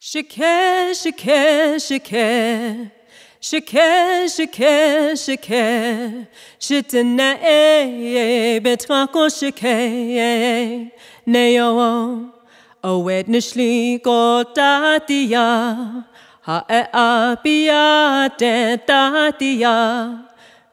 Shekeh, shekeh, shekeh, shekeh, shekeh, shekeh, shitanae betrako shekeh, neo, awed nishli gotatia, haeapia dentatia,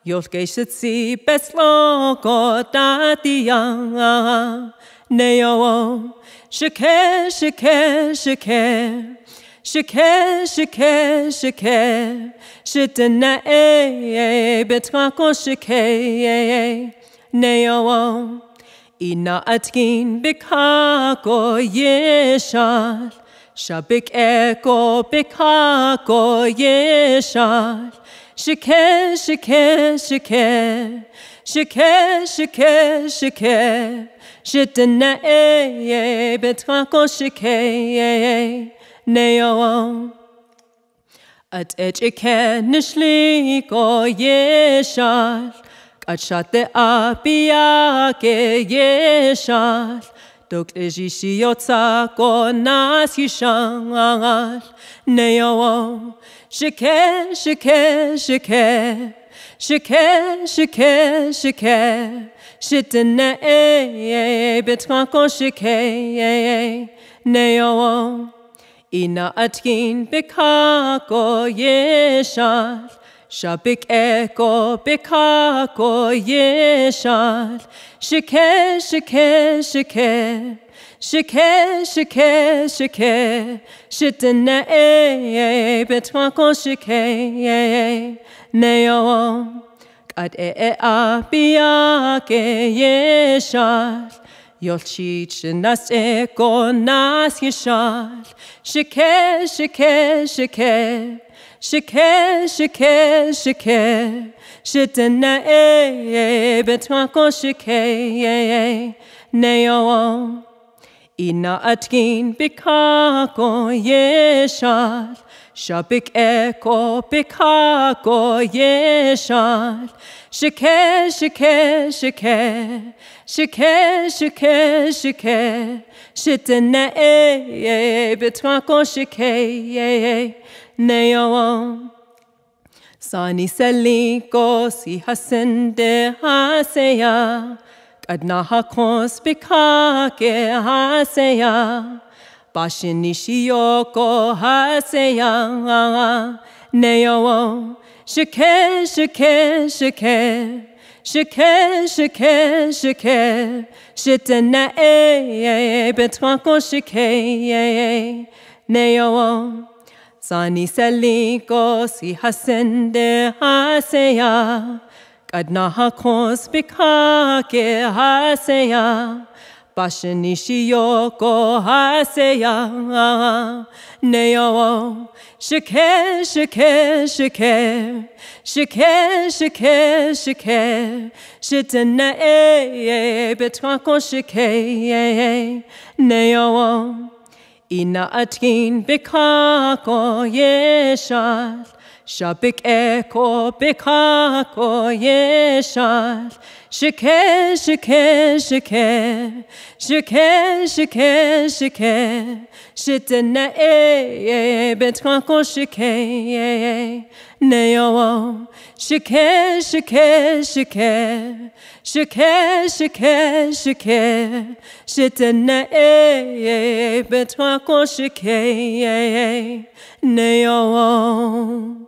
yolke shitsi beslo gotatia, neo, shekeh, shekeh, shekeh, shekeh, shekeh, shekeh, shitanae betrako shekeh, neo, ina atkin bikhako yeshal, shabik eko bikhako yeshal, shekeh, shekeh, shekeh, shekeh, shekeh, shekeh, shitanae betrako shekeh, neo, at echike nishliko yeshal, atshate apiake yeshal, doklejishiyotsa konas yishangal, neo, shekeh, shekeh, shekeh, shekeh, shekeh, shekeh, shitanae betrako shekeh, neo, ina atkin bikako yeshal, shabik eko bikako yeshal, shekeh, shekeh, shekeh, shekeh, shekeh, shekeh, shitanae bikako shekeh, neo, kad apiake yeshal, yolchich nas eko nas yeshal, shekeh, shekeh, shekeh, shekeh, shekeh, shekeh, shitanae betrako shekeh, neo, ina atkin bikako yeshal, shabik eko bikako yeshal, shekeh, shekeh, shekeh, shekeh, shekeh, shekeh, shitanae betrako shekeh, neo, sani seliko si hasende haseya, kadna hakos bikake haseya, bashinishiyoko haseya, neo, shekeh, shekeh, shekeh, shekeh, shekeh, shekeh, shitanae betrako shekeh, neo, sani seliko si hasende haseya, kadna hakos bikake haseya, bashinishiyoko haseya, neo, shekeh, shekeh, shekeh, shekeh, shekeh, shekeh, shitanae betrako shekeh, neo, ina atkin bikako yeshal, shabik eko bikako yeshal, shekeh, shekeh, shekeh, shekeh, shekeh, shekeh, shitanae betrako shekeh, neo, shekeh, shekeh, shekeh, shekeh, shekeh, shekeh, shitanae betrako shekeh, neo.